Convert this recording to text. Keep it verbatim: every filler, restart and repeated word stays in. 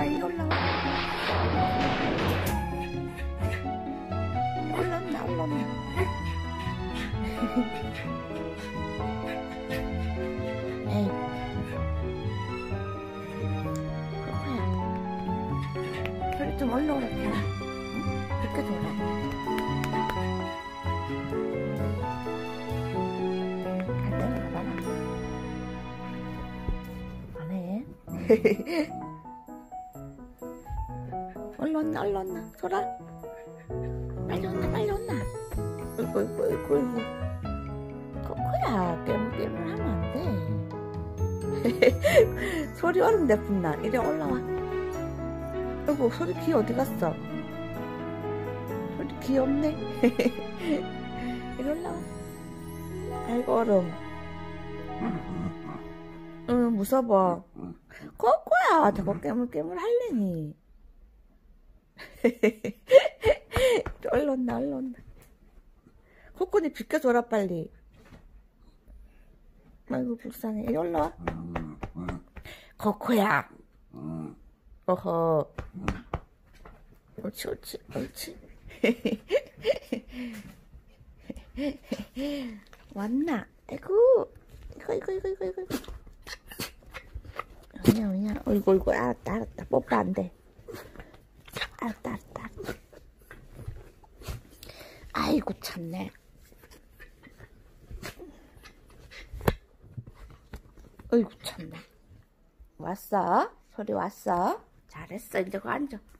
빨리 올라와. 올라온다, 올라온다. 에이. 호호야. 그래, 좀 올라오라, 펴라. 응? 그렇게 돌아. 잘 내려가봐라. 안 해. 헤헤헤. 얼른나 얼른나 소라 빨리 온나 빨리 온나. 어이구 어이구 어이구 어이구 코코야 깨물깨물 하면 안돼. 소리 얼음 내뿜나. 이리 올라와. 어이구 소리 귀 어디갔어. 소리 귀 없네. 이리 올라와. 아이고 얼음. 응 무서워 코코야. 자꾸 깨물깨물 할래니. 얼른나 얼른나. 코코니 비켜줘라 빨리. 아이고 불쌍해. 이리 올라와. 코코야. 어허. 옳지 옳지 옳지. 왔나. 아이고 이거 이거 이거 이거 이거. 아니야 아니야. 어이구 어이구. 알았다 알았다. 뽀뽀 안돼. 알았다 알았다. 아이고 참네. 아이고 참네. 왔어? 소리 왔어? 잘했어. 이제 그 앉아.